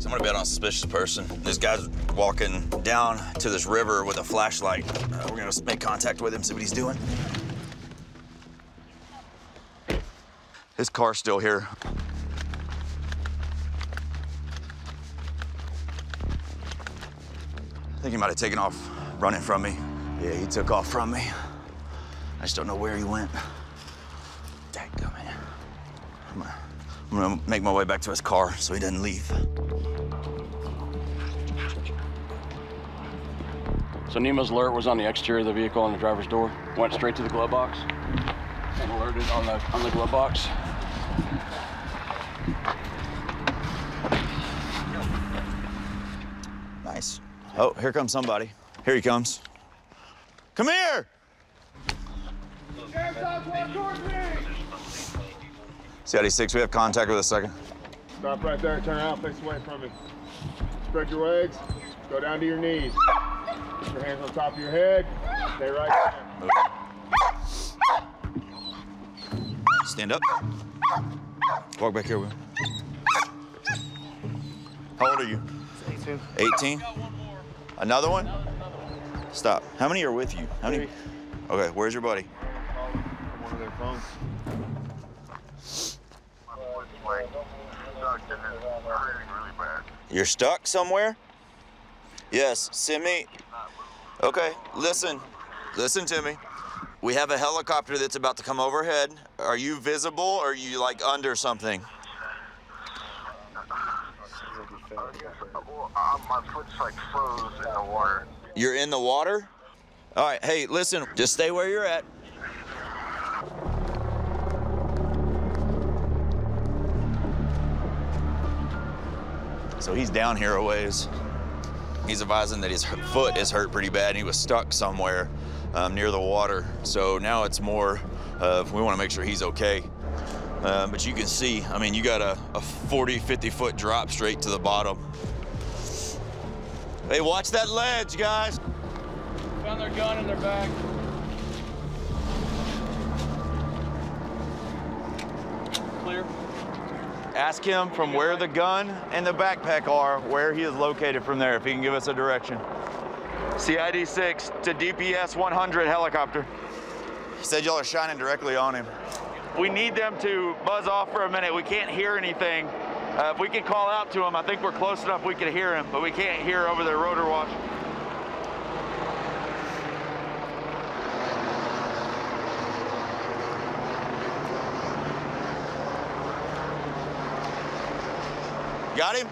So I'm gonna bet on a suspicious person. This guy's walking down to this river with a flashlight. We're gonna make contact with him, see what he's doing. His car's still here. I think he might have taken off running from me. Yeah, he took off from me. I just don't know where he went. Dadgummit. I'm gonna make my way back to his car so he doesn't leave. So Nemo's alert was on the exterior of the vehicle on the driver's door. Went straight to the glove box and alerted on the glove box. Nice. Oh, here comes somebody. Here he comes. Come here! CID-6, we have contact with a second. Stop right there, turn around, face away from him. Spread your legs, go down to your knees. Put your hands on top of your head, stay right there. Stand up. Walk back here, Will. How old are you? 18. 18? Another one? Stop. How many are with you? How many? Okay, where's your buddy? One of their phones. You're stuck somewhere? Yes, send me. Okay, listen. Listen to me. We have a helicopter that's about to come overhead. Are you visible or are you like under something? My foot's like froze in the water. You're in the water? All right, hey, listen, just stay where you're at. So he's down here a ways. He's advising that his foot is hurt pretty bad and he was stuck somewhere near the water. So now it's more of we want to make sure he's okay. But you can see, I mean, you got a 40, 50-foot drop straight to the bottom. Hey, watch that ledge, guys. Found their gun in their bag. Clear. Ask him from where the gun and the backpack are, where he is located from there, if he can give us a direction. CID-6 to DPS-100 helicopter. He said y'all are shining directly on him. We need them to buzz off for a minute. We can't hear anything. If we can call out to him, I think we're close enough we can hear him, but we can't hear over the rotor wash. Got him?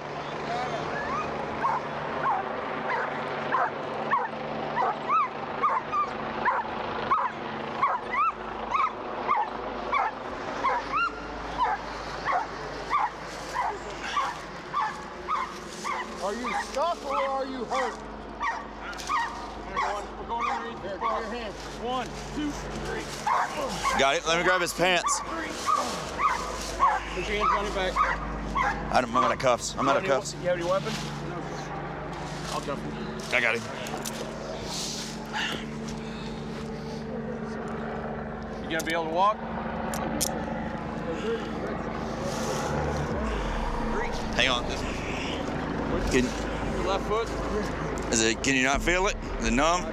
Are you stuck or are you hurt? We're going underneath the bar. Your hands. 1, 2, 3. Got it. Let me grab his pants. Put your hands on your back. I'm out of cuffs. I'm out of cuffs. You have any weapon? No. I'll jump in. I got him. You gonna be able to walk? Hang on. Your left foot? Is it, can you not feel it? Is it numb?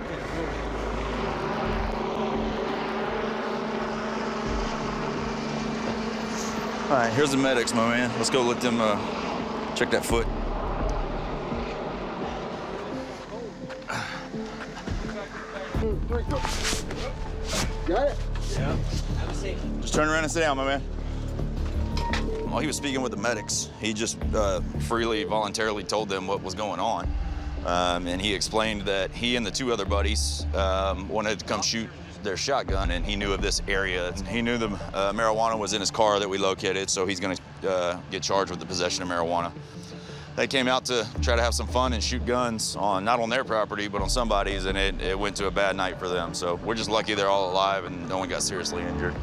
All right, here's the medics, my man. Let's go let them check that foot. Got it? Yeah. Have a seat. Just turn around and sit down, my man. While he was speaking with the medics, he just freely, voluntarily told them what was going on. And he explained that he and the two other buddies wanted to come shoot their shotgun, and he knew of this area. He knew the marijuana was in his car that we located, so he's gonna get charged with the possession of marijuana. They came out to try to have some fun and shoot guns, on not on their property, but on somebody's, and it went to a bad night for them. So we're just lucky they're all alive and no one got seriously injured.